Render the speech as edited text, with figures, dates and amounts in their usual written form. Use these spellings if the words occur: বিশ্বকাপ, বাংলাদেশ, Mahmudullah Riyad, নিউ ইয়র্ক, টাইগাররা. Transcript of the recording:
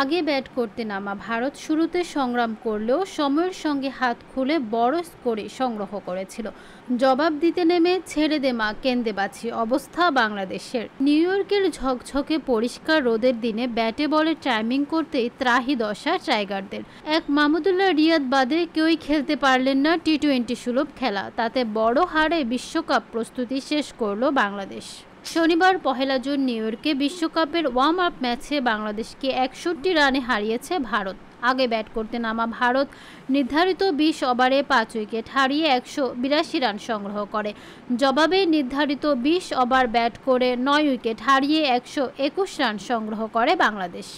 আগে ব্যাট করতে নামা ভারত শুরুতে সংগ্রাম করলেও সময়ের সঙ্গে হাত খুলে বড় স্কোরে সংগ্রহ করেছিল। জবাব দিতে নেমে ছেড়ে দে মা কেন্দে বাঁচি অবস্থা বাংলাদেশের। নিউ ইয়র্কের ঝকঝকে পরিষ্কার রোদের দিনে ব্যাটে বলে টাইমিং করতেই ত্রাহি দশা টাইগারদের। এক মাহমুদুল্লাহ রিয়াদ বাদে কেউই খেলতে পারলেন না টি-20 সুলভ খেলা। তাতে বড় হারে বিশ্বকাপ প্রস্তুতি শেষ করল বাংলাদেশ। শনিবার 1 জুন নিউ ইয়র্কে বিশ্বকাপের ওয়ার্ম আপ ম্যাচে বাংলাদেশকে 61 রানে হারিয়েছে ভারত। আগে ব্যাট করতে নামা ভারত নির্ধারিত 20 ওভারে 5 উইকেট হারিয়ে 182 রান সংগ্রহ করে। জবাবে নির্ধারিত 20 ওভার ব্যাট করে 9 উইকেট হারিয়ে 121 রান সংগ্রহ করে বাংলাদেশ।